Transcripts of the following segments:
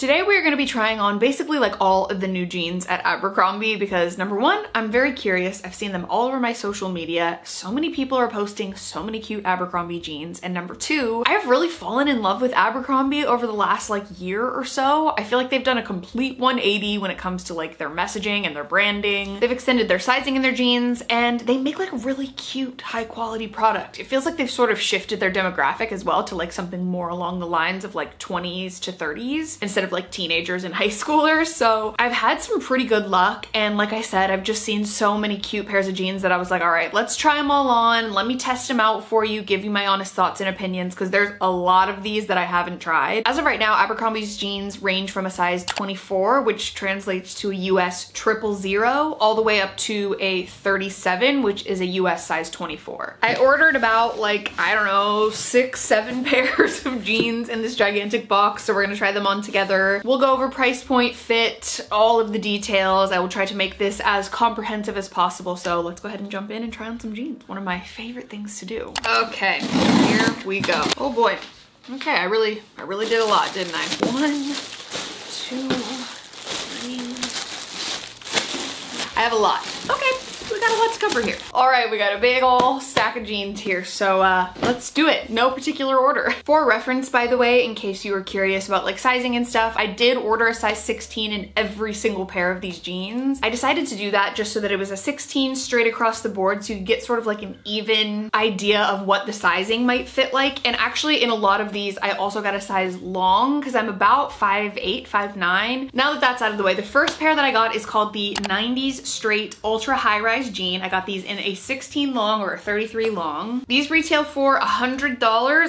Today we're gonna be trying on basically like all of the new jeans at Abercrombie because number one, I'm very curious. I've seen them all over my social media. So many people are posting so many cute Abercrombie jeans. And number two, I've really fallen in love with Abercrombie over the last like year or so. I feel like they've done a complete 180 when it comes to like their messaging and their branding. They've extended their sizing in their jeans and they make like really cute, high quality product. It feels like they've sort of shifted their demographic as well to like something more along the lines of like 20s to 30s instead of like teenagers and high schoolers. So I've had some pretty good luck, and like I said, I've just seen so many cute pairs of jeans that I was like, all right, let's try them all on, let me test them out for you, give you my honest thoughts and opinions, because there's a lot of these that I haven't tried. As of right now, Abercrombie's jeans range from a size 24, which translates to a US 000, all the way up to a 37, which is a US size 24. I ordered about like, I don't know, 6, 7 pairs of jeans in this gigantic box, so we're gonna try them on together. We'll go over price point, fit, all of the details. I will try to make this as comprehensive as possible. So let's go ahead and jump in and try on some jeans. One of my favorite things to do. Okay, here we go. Oh boy. Okay, I really did a lot, didn't I? 1, 2, 3. I have a lot. Okay. We got a lot to cover here. All right, we got a big ol' stack of jeans here, so let's do it. No particular order. For reference, by the way, in case you were curious about like sizing and stuff, I did order a size 16 in every single pair of these jeans. I decided to do that just so that it was a 16 straight across the board, so you get sort of like an even idea of what the sizing might fit like. And actually in a lot of these, I also got a size long because I'm about 5'8", 5'9". Now that that's out of the way, the first pair that I got is called the 90s straight ultra high rise jean. I got these in a 16 long or a 33 long. These retail for $100.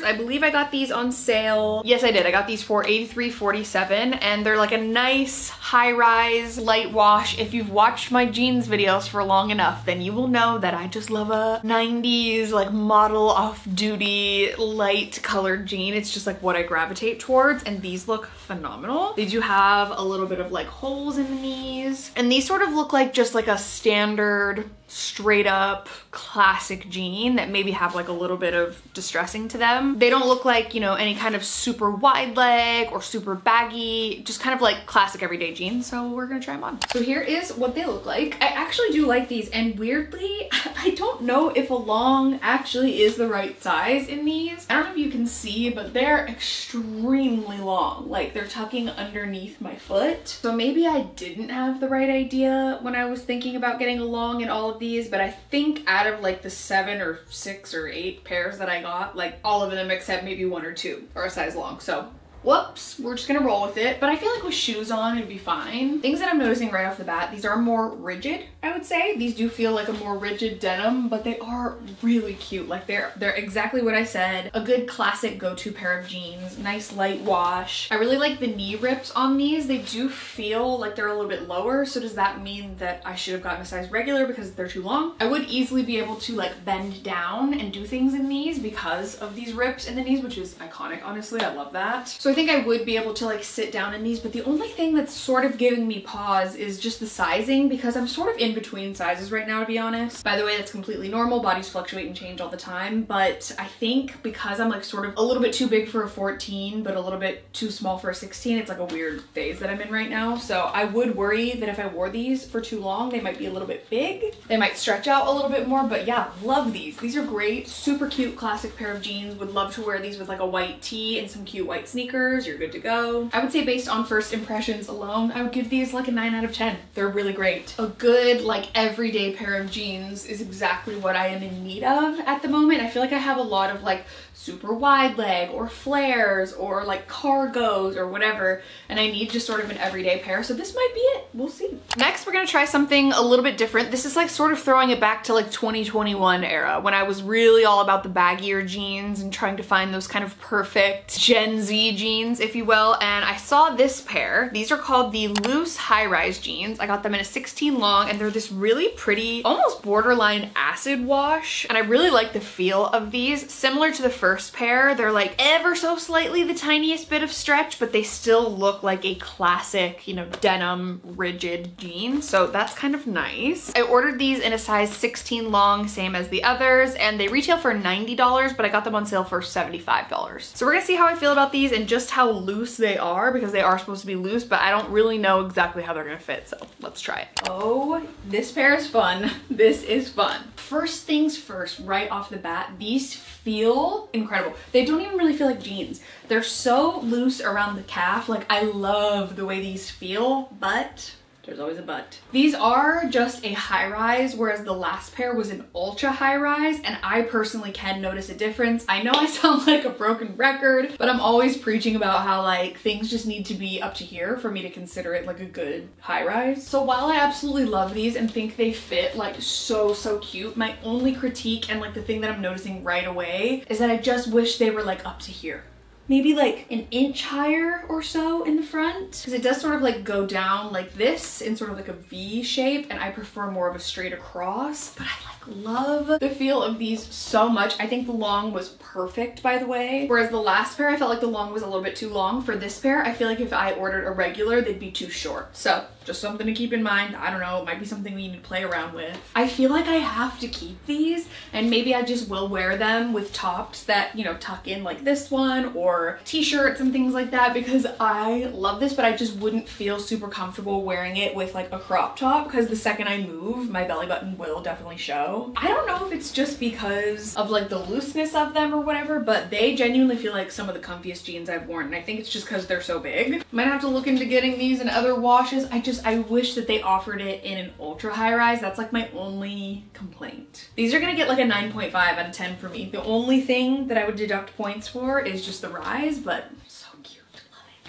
I believe I got these on sale. Yes, I did. I got these for $83.47, and they're like a nice high rise, light wash. If you've watched my jeans videos for long enough, then you will know that I just love a 90s like model off-duty light colored jean. It's just like what I gravitate towards, and these look phenomenal. They do have a little bit of like holes in the knees, and these sort of look like just like a standard straight up classic jean that maybe have like a little bit of distressing to them. They don't look like, you know, any kind of super wide leg or super baggy, just kind of like classic everyday jeans. So we're gonna try them on. So here is what they look like. I actually do like these, and weirdly, I don't know if a long actually is the right size in these. I don't know if you can see, but they're extremely long. Like they're tucking underneath my foot. So maybe I didn't have the right idea when I was thinking about getting a long in all of these, but I think out of like the 7 or 6 or 8 pairs that I got, like all of them except maybe 1 or 2 are a size long. So whoops, we're just gonna roll with it. But I feel like with shoes on, it'd be fine. Things that I'm noticing right off the bat, these are more rigid, I would say. These do feel like a more rigid denim, but they are really cute. Like they're exactly what I said. A good classic go-to pair of jeans, nice light wash. I really like the knee rips on these. They do feel like they're a little bit lower. So does that mean that I should have gotten a size regular because they're too long? I would easily be able to like bend down and do things in these because of these rips in the knees, which is iconic, honestly, I love that. So I think I would be able to like sit down in these, but the only thing that's sort of giving me pause is just the sizing, because I'm sort of in between sizes right now, to be honest. By the way, that's completely normal. Bodies fluctuate and change all the time, but I think because I'm like sort of a little bit too big for a 14, but a little bit too small for a 16, it's like a weird phase that I'm in right now. So I would worry that if I wore these for too long, they might be a little bit big. They might stretch out a little bit more, but yeah, love these. These are great, super cute, classic pair of jeans. Would love to wear these with like a white tee and some cute white sneakers. You're good to go. I would say based on first impressions alone, I would give these like a 9 out of 10. They're really great. A good like everyday pair of jeans is exactly what I am in need of at the moment. I feel like I have a lot of like super wide leg or flares or like cargos or whatever, and I need just sort of an everyday pair. So this might be it. We'll see. Next, we're gonna try something a little bit different. This is like sort of throwing it back to like 2021 era when I was really all about the baggier jeans and trying to find those kind of perfect Gen Z jeans, if you will. And I saw this pair. These are called the loose high-rise jeans. I got them in a 16 long, and they're this really pretty, almost borderline acid wash. And I really like the feel of these. Similar to the first pair, they're like ever so slightly the tiniest bit of stretch, but they still look like a classic, you know, denim rigid jean. So that's kind of nice. I ordered these in a size 16 long, same as the others, and they retail for $90, but I got them on sale for $75. So we're gonna see how I feel about these and just just how loose they are, because they are supposed to be loose, but I don't really know exactly how they're gonna fit, so let's try it. Oh, this pair is fun. This is fun. First things first, right off the bat, these feel incredible. They don't even really feel like jeans. They're so loose around the calf. Like, I love the way these feel, but there's always a but. These are just a high rise, whereas the last pair was an ultra high rise, and I personally can notice a difference. I know I sound like a broken record, but I'm always preaching about how like things just need to be up to here for me to consider it like a good high rise. So while I absolutely love these and think they fit like so cute, my only critique and like the thing that I'm noticing right away is that I just wish they were like up to here. Maybe like an inch higher or so in the front, because it does sort of like go down like this in sort of like a V shape, and I prefer more of a straight across, but I like love the feel of these so much. I think the long was perfect, by the way, whereas the last pair I felt like the long was a little bit too long. For this pair, I feel like if I ordered a regular, they'd be too short. So just something to keep in mind. I don't know, it might be something we need to play around with. I feel like I have to keep these, and maybe I just will wear them with tops that, you know, tuck in like this one, or t-shirts and things like that, because I love this, but I just wouldn't feel super comfortable wearing it with like a crop top, because the second I move, my belly button will definitely show. I don't know if it's just because of like the looseness of them or whatever, but they genuinely feel like some of the comfiest jeans I've worn, and I think it's just because they're so big. Might have to look into getting these and other washes. I wish that they offered it in an ultra high rise. That's like my only complaint. These are gonna get like a 9.5 out of 10 for me. The only thing that I would deduct points for is just the rise, but so cute. Love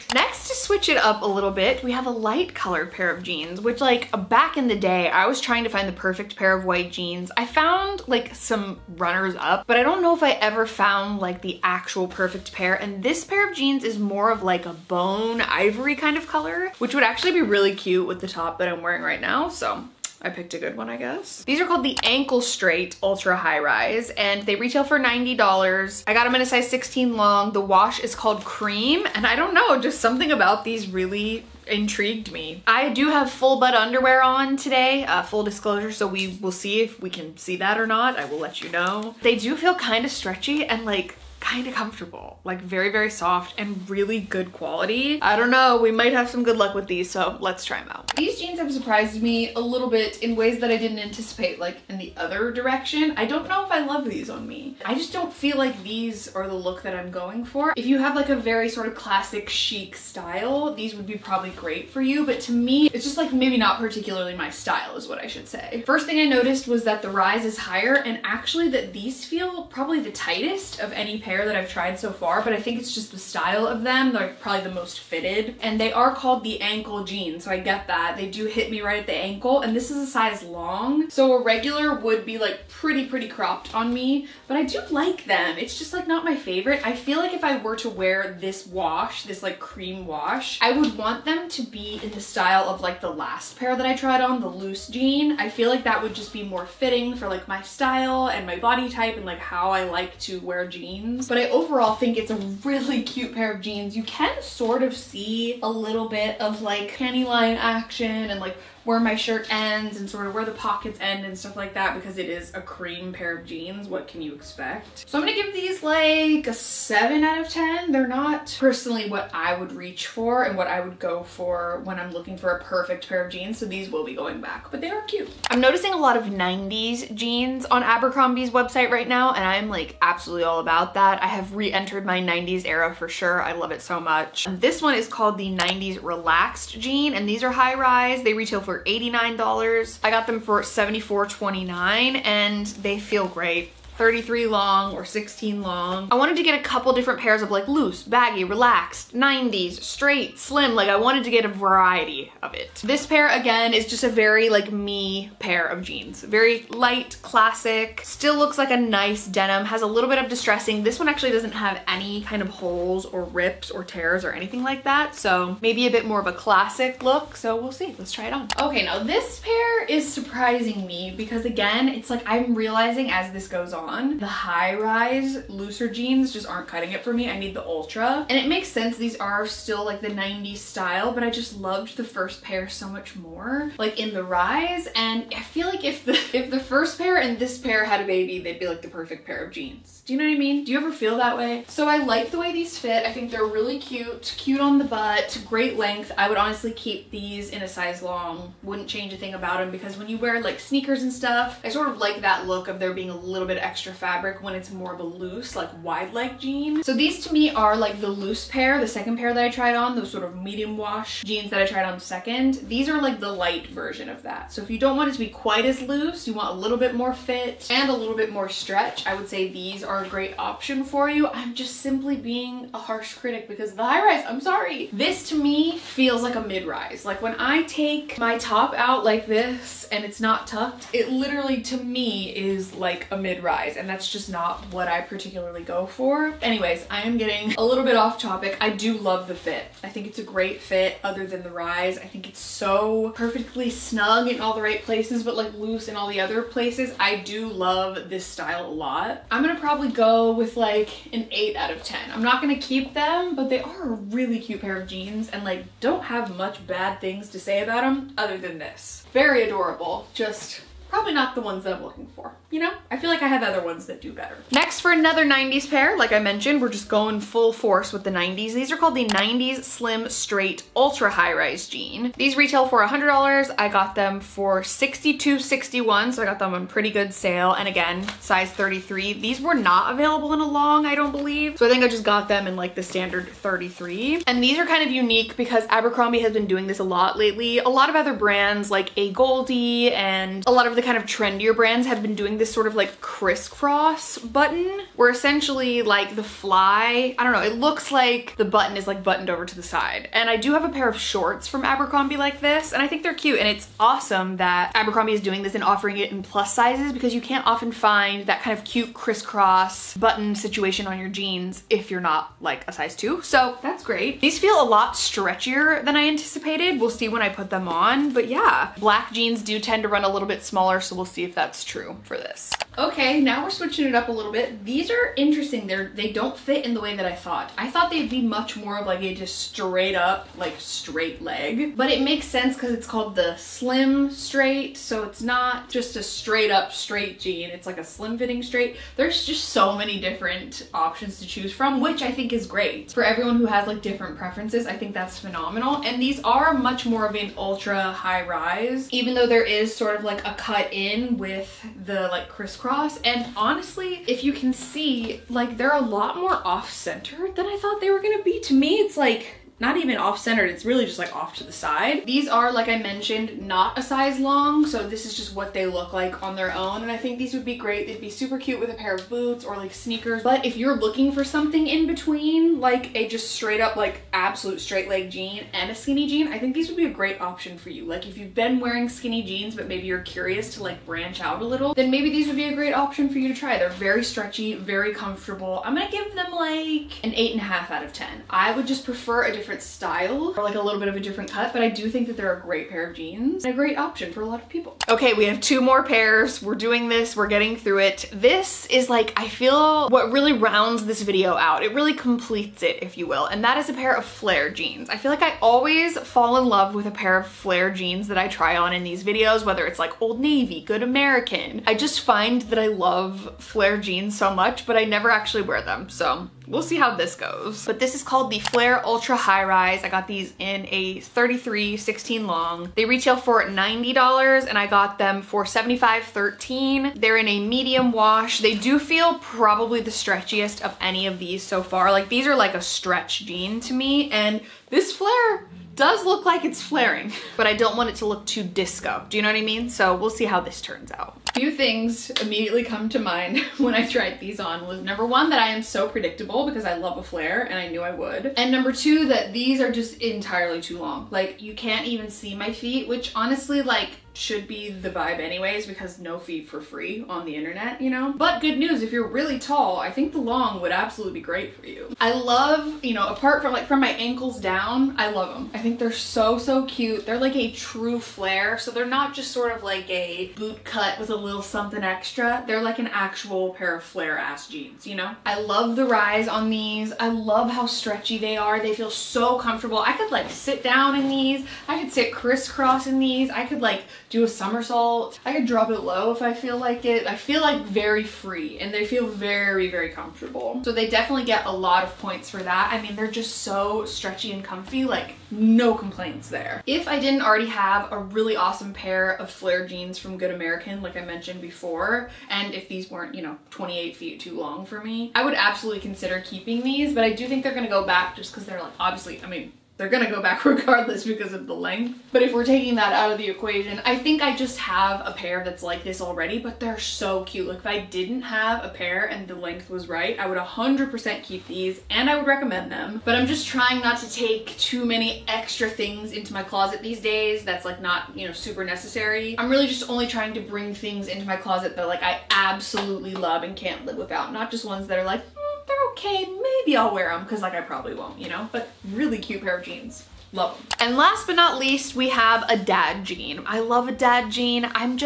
it. Next, to switch it up a little bit, we have a light colored pair of jeans, which like back in the day, I was trying to find the perfect pair of white jeans. I found like some runners up, but I don't know if I ever found like the actual perfect pair. And this pair of jeans is more of like a bone ivory kind of color, which would actually be really cute with the top that I'm wearing right now. So I picked a good one, I guess. These are called the Ankle Straight Ultra High Rise, and they retail for $90. I got them in a size 16 long. The wash is called Cream, and I don't know, just something about these really intrigued me. I do have full butt underwear on today, full disclosure, so we will see if we can see that or not. I will let you know. They do feel kind of stretchy and like kind of comfortable, like very soft and really good quality. I don't know, we might have some good luck with these, so let's try them out. These jeans have surprised me a little bit in ways that I didn't anticipate, like in the other direction. I don't know if I love these on me. I just don't feel like these are the look that I'm going for. If you have like a very sort of classic chic style, these would be probably great for you, but to me, it's just like maybe not particularly my style is what I should say. First thing I noticed was that the rise is higher, and actually that these feel probably the tightest of any pair that I've tried so far, but I think it's just the style of them. They're probably the most fitted, and they are called the ankle jeans, so I get that. They do hit me right at the ankle, and this is a size long, so a regular would be like pretty cropped on me, but I do like them. It's just like not my favorite. I feel like if I were to wear this wash, this like cream wash, I would want them to be in the style of like the last pair that I tried on, the loose jean. I feel like that would just be more fitting for like my style and my body type and like how I like to wear jeans. But I overall think it's a really cute pair of jeans. You can sort of see a little bit of like panty line action and like where my shirt ends and sort of where the pockets end and stuff like that, because it is a cream pair of jeans. What can you expect? So I'm gonna give these like a 7 out of 10. They're not personally what I would reach for and what I would go for when I'm looking for a perfect pair of jeans, so these will be going back, but they are cute. I'm noticing a lot of 90s jeans on Abercrombie's website right now, and I'm like absolutely all about that. I have re-entered my 90s era for sure. I love it so much. This one is called the 90s Relaxed Jean, and these are high rise. They retail for $89. I got them for $74.29, and they feel great. 33 long or 16 long. I wanted to get a couple different pairs of like loose, baggy, relaxed, 90s, straight, slim. Like I wanted to get a variety of it. This pair again is just a very like me pair of jeans. Very light, classic, still looks like a nice denim, has a little bit of distressing. This one actually doesn't have any kind of holes or rips or tears or anything like that. So maybe a bit more of a classic look. So we'll see, let's try it on. Okay, now this pair is surprising me because again, it's like I'm realizing as this goes on, the high rise looser jeans just aren't cutting it for me. I need the ultra, and it makes sense. These are still like the 90s style, but I just loved the first pair so much more, like in the rise, and I feel like if the first pair and this pair had a baby, they'd be like the perfect pair of jeans. is. Do you know what I mean? Do you ever feel that way? So I like the way these fit. I think they're really cute, cute on the butt, great length. I would honestly keep these in a size long. Wouldn't change a thing about them, because when you wear like sneakers and stuff, I sort of like that look of there being a little bit extra fabric when it's more of a loose, like wide leg jean. So these to me are like the loose pair, the second pair that I tried on, those sort of medium wash jeans that I tried on second. These are like the light version of that. So if you don't want it to be quite as loose, you want a little bit more fit and a little bit more stretch, I would say these are a great option for you. I'm just simply being a harsh critic because the high rise, I'm sorry. This to me feels like a mid-rise. Like when I take my top out like this and it's not tucked, it literally to me is like a mid-rise, and that's just not what I particularly go for. Anyways, I am getting a little bit off topic. I do love the fit. I think it's a great fit other than the rise. I think it's so perfectly snug in all the right places, but like loose in all the other places. I do love this style a lot. I'm gonna probably go with like an 8 out of 10. I'm not gonna keep them, but they are a really cute pair of jeans, and like don't have much bad things to say about them other than this. Very adorable, just probably not the ones that I'm looking for, you know? I feel like I have other ones that do better. Next, for another 90s pair, like I mentioned, we're just going full force with the 90s. These are called the 90s Slim Straight Ultra High Rise Jean. These retail for $100. I got them for $62.61, so I got them on pretty good sale. And again, size 33. These were not available in a long, I don't believe. So I think I just got them in like the standard 33. And these are kind of unique because Abercrombie has been doing this a lot lately. A lot of other brands like A. Goldie and a lot of the kind of trendier brands have been doing this sort of like crisscross button, where essentially like the fly, I don't know, it looks like the button is like buttoned over to the side. And I do have a pair of shorts from Abercrombie like this, and I think they're cute, and it's awesome that Abercrombie is doing this and offering it in plus sizes, because you can't often find that kind of cute crisscross button situation on your jeans if you're not like a size 2, so that's great. These feel a lot stretchier than I anticipated. We'll see when I put them on, but yeah, black jeans do tend to run a little bit smaller, so we'll see if that's true for this. Okay, now we're switching it up a little bit. These are interesting. They don't fit in the way that I thought. I thought they'd be much more of like a just straight up, like straight leg, but it makes sense because it's called the slim straight, so it's not just a straight up straight jean. It's like a slim fitting straight. There's just so many different options to choose from, which I think is great. For everyone who has like different preferences, I think that's phenomenal. And these are much more of an ultra high rise, even though there is sort of like a cut in with the like crisscross. And honestly, if you can see, like they're a lot more off-centered than I thought they were gonna be. To me, it's like not even off-centered, it's really just like off to the side. These are, like I mentioned, not a size long, so this is just what they look like on their own, and I think these would be great. They'd be super cute with a pair of boots or like sneakers, but if you're looking for something in between, like a just straight up like absolute straight leg jean and a skinny jean, I think these would be a great option for you. Like if you've been wearing skinny jeans but maybe you're curious to like branch out a little, then maybe these would be a great option for you to try. They're very stretchy, very comfortable. I'm gonna give them like an 8.5 out of 10. I would just prefer a different style or like a little bit of a different cut, but I do think that they're a great pair of jeans and a great option for a lot of people. Okay, we have two more pairs. We're doing this, we're getting through it. This is like, I feel what really rounds this video out. It really completes it, if you will, and that is a pair of flare jeans. I feel like I always fall in love with a pair of flare jeans that I try on in these videos, whether it's like Old Navy, Good American. I just find that I love flare jeans so much, but I never actually wear them, so we'll see how this goes. But this is called the Flare Ultra High Rise. I got these in a 33, 16 long. They retail for $90 and I got them for $75.13. They're in a medium wash. They do feel probably the stretchiest of any of these so far. Like these are like a stretch jean to me, and this flare does look like it's flaring, but I don't want it to look too disco. Do you know what I mean? So we'll see how this turns out. A few things immediately come to mind when I tried these on was, number one, that I am so predictable because I love a flare and I knew I would. And number two, that these are just entirely too long. Like you can't even see my feet, which honestly like should be the vibe anyways, because no feet for free on the internet, you know? But good news, if you're really tall, I think the long would absolutely be great for you. I love, you know, apart from like from my ankles down, I love them. I think they're so cute. They're like a true flare, so they're not just sort of like a boot cut with a little something extra. They're like an actual pair of flare ass jeans, you know? I love the rise on these. I love how stretchy they are. They feel so comfortable. I could like sit down in these. I could sit crisscross in these. I could like do a somersault. I could drop it low if I feel like it. I feel like very free and they feel very, very comfortable. So they definitely get a lot of points for that. I mean, they're just so stretchy and comfy, like no complaints there. If I didn't already have a really awesome pair of flare jeans from Good American, like I mentioned before, and if these weren't, you know, 28 feet too long for me, I would absolutely consider keeping these, but I do think they're gonna go back just because they're like, obviously, I mean, they're gonna go back regardless because of the length. But if we're taking that out of the equation, I think I just have a pair that's like this already, but they're so cute. Like if I didn't have a pair and the length was right, I would 100% keep these and I would recommend them. But I'm just trying not to take too many extra things into my closet these days that's like not, you know, super necessary. I'm really just only trying to bring things into my closet that like I absolutely love and can't live without. Not just ones that are like, they're okay, maybe I'll wear them, because like I probably won't, you know? But really cute pair of jeans. Love them. And last but not least, we have a dad jean. I love a dad jean. I'm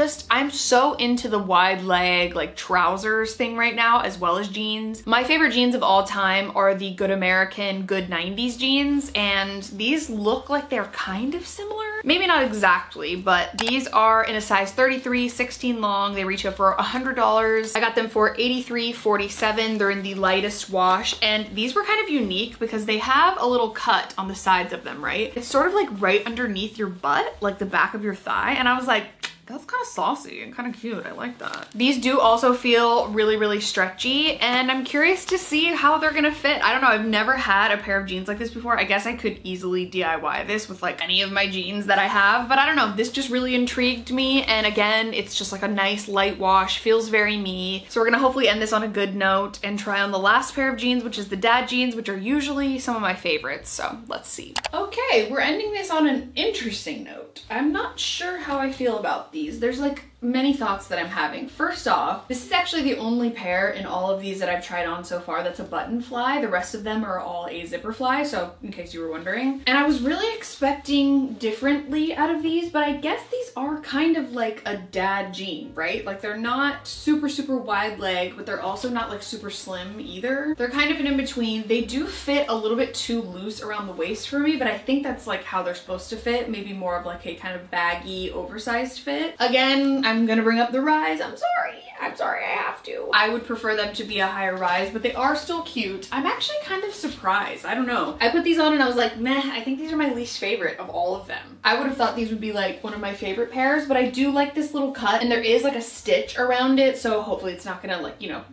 so into the wide leg, like trousers thing right now, as well as jeans. My favorite jeans of all time are the Good American, Good 90s jeans. And these look like they're kind of similar. Maybe not exactly, but these are in a size 33, 16 long. They reach up for $100. I got them for $83.47. They're in the lightest wash. And these were kind of unique because they have a little cut on the sides of them, right? It's sort of like right underneath your butt, like the back of your thigh. And I was like, that's kind of saucy and kind of cute. I like that. These do also feel really, really stretchy, and I'm curious to see how they're gonna fit. I don't know, I've never had a pair of jeans like this before. I guess I could easily DIY this with like any of my jeans that I have, but I don't know, this just really intrigued me. And again, it's just like a nice light wash, feels very me. So we're gonna hopefully end this on a good note and try on the last pair of jeans, which is the dad jeans, which are usually some of my favorites, so let's see. Okay, we're ending this on an interesting note. I'm not sure how I feel about these. There's like many thoughts that I'm having. First off, this is actually the only pair in all of these that I've tried on so far that's a button fly. The rest of them are all a zipper fly, so in case you were wondering. And I was really expecting differently out of these, but I guess these are kind of like a dad jean, right? Like they're not super, super wide leg, but they're also not like super slim either. They're kind of an in-between. They do fit a little bit too loose around the waist for me, but I think that's like how they're supposed to fit. Maybe more of like a kind of baggy, oversized fit. Again, I'm gonna bring up the rise. I'm sorry, I have to. I would prefer them to be a higher rise, but they are still cute. I'm actually kind of surprised. I don't know. I put these on and I was like, meh, I think these are my least favorite of all of them. I would have thought these would be like one of my favorite pairs, but I do like this little cut and there is like a stitch around it, so hopefully it's not gonna like, you know,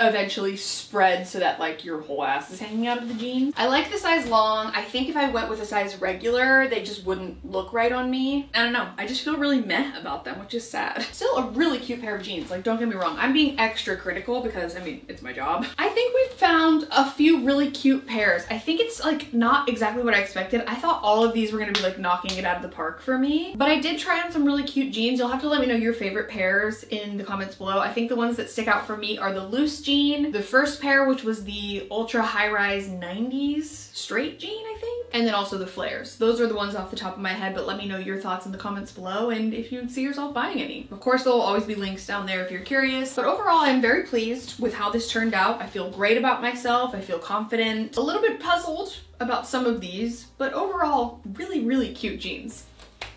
eventually spread so that like your whole ass is hanging out of the jeans. I like the size long. I think if I went with a size regular, they just wouldn't look right on me. I don't know. I just feel really meh about them, which is sad. Still a really cute pair of jeans. Like, don't get me wrong. I'm being extra critical because, I mean, it's my job. I think we've found a few really cute pairs. I think it's like not exactly what I expected. I thought all of these were gonna be like knocking it out of the park for me, but I did try on some really cute jeans. You'll have to let me know your favorite pairs in the comments below. I think the ones that stick out for me are the loose jean, the first pair, which was the ultra high-rise 90s straight jean, I think, and then also the flares. Those are the ones off the top of my head, but let me know your thoughts in the comments below and if you'd see yourself buying any. Of course, there'll always be links down there if you're curious, but overall, I'm very pleased with how this turned out. I feel great about myself. I feel confident, a little bit puzzled about some of these, but overall, really, really cute jeans.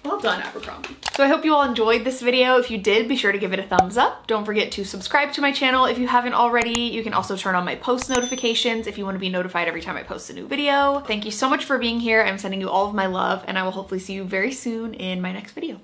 Well done, Abercrombie. So I hope you all enjoyed this video. If you did, be sure to give it a thumbs up. Don't forget to subscribe to my channel if you haven't already. You can also turn on my post notifications if you want to be notified every time I post a new video. Thank you so much for being here. I'm sending you all of my love, and I will hopefully see you very soon in my next video.